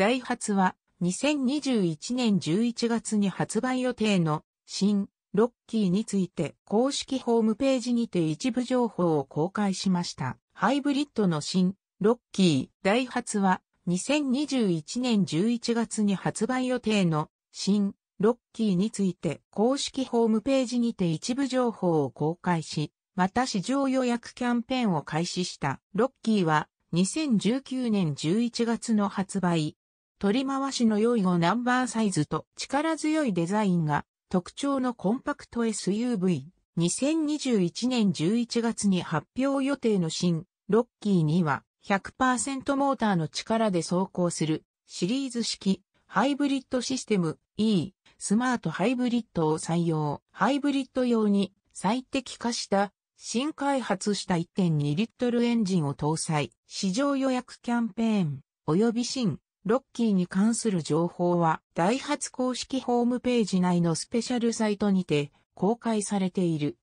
ダイハツは2021年11月に発売予定の新ロッキーについて公式ホームページにて一部情報を公開しました。ハイブリッドの新ロッキーダイハツは2021年11月に発売予定の新ロッキーについて公式ホームページにて一部情報を公開し、また市場予約キャンペーンを開始した。ロッキーは2019年11月の発売。取り回しの良い5ナンバーサイズと力強いデザインが特徴のコンパクト SUV。2021年11月に発表予定の新ロッキーには 100% モーターの力で走行するシリーズ式ハイブリッドシステム E スマートハイブリッドを採用。ハイブリッド用に最適化した新開発した 1.2 リットルエンジンを搭載。市場予約キャンペーン及び新ロッキーに関する情報はダイハツ公式ホームページ内のスペシャルサイトにて公開されている。